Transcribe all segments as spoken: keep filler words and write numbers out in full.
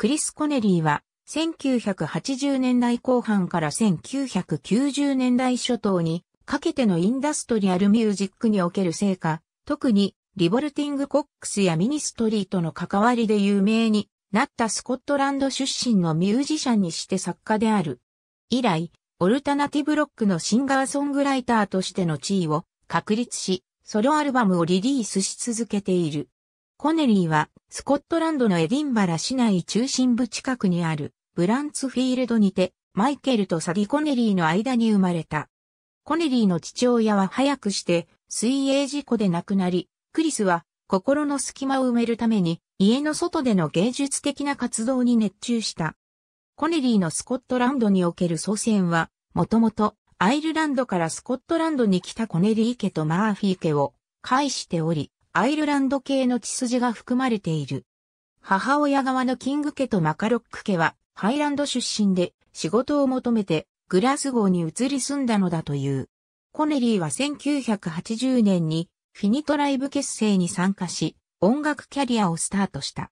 クリス・コネリーはせんきゅうひゃくはちじゅうねんだいこう半からせんきゅうひゃくきゅうじゅうねんだい初頭にかけてのインダストリアルミュージックにおける成果、特にリボルティング・コックスやミニストリーとの関わりで有名になったスコットランド出身のミュージシャンにして作家である。以来、オルタナティブロックのシンガーソングライターとしての地位を確立し、ソロアルバムをリリースし続けている。コネリーは、スコットランドのエディンバラ市内中心部近くにあるブランツフィールドにて、マイケルとサディ・コネリーの間に生まれた。コネリーの父親は早くして水泳事故で亡くなり、クリスは心の隙間を埋めるために家の外での芸術的な活動に熱中した。コネリーのスコットランドにおける祖先は、もともとアイルランドからスコットランドに来たコネリー家とマーフィー家を介しており、アイルランド系の血筋が含まれている。母親側のキング家とマカロック家はハイランド出身で仕事を求めてグラスゴーに移り住んだのだという。コネリーはせんきゅうひゃくはちじゅうねんにフィニトライブ結成に参加し、音楽キャリアをスタートした。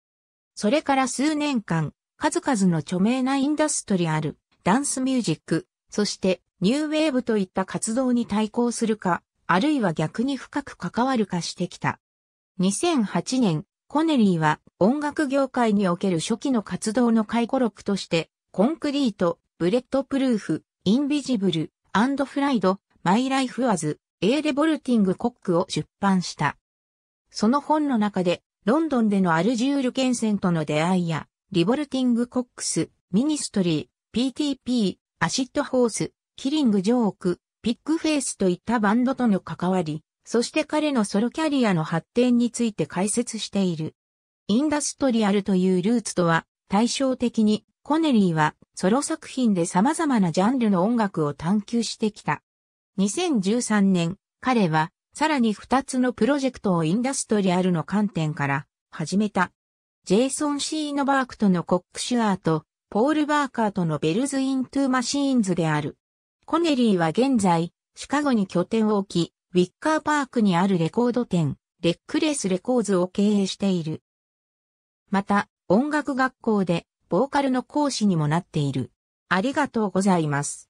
それから数年間、数々の著名なインダストリアル、ダンスミュージック、そしてニューウェーブといった活動に対抗するか、あるいは逆に深く関わるかしてきた。にせんはちねん、コネリーは音楽業界における初期の活動の回顧録として、コンクリート、ブレットプルーフ、インビジブル、アンドフライド、マイライフワズ、エーレボルティングコックを出版した。その本の中で、ロンドンでのアルジュール・ゲンセンとの出会いや、リボルティングコックス、ミニストリー、ピーティーピー、アシッドホース、キリング・ジョーク、ピックフェイスといったバンドとの関わり、そして彼のソロキャリアの発展について解説している。インダストリアルというルーツとは、対照的に、コネリーはソロ作品で様々なジャンルの音楽を探求してきた。にせんじゅうさんねん、彼はさらにふたつのプロジェクトをインダストリアルの観点から始めた。Jason C. Novakとのコックシュアーと、ポール・バーカーとのベルズ・イン・トゥ・マシーンズである。コネリーは現在、シカゴに拠点を置き、ウィッカーパークにあるレコード店、レックレス・レコーズを経営している。また、音楽学校で、ボーカルの講師にもなっている。ありがとうございます。